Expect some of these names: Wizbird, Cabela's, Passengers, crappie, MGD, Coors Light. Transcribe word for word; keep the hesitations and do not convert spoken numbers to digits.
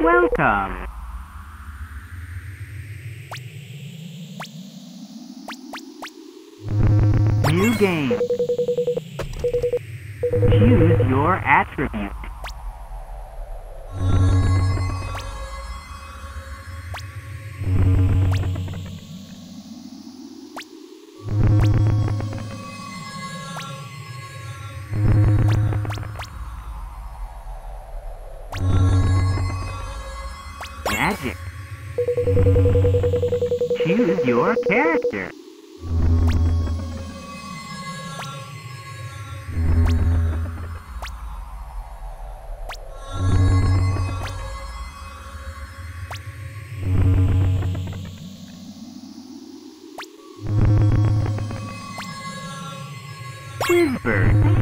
Welcome. New game. Choose your attribute. Magic. Choose your character. Wizbird.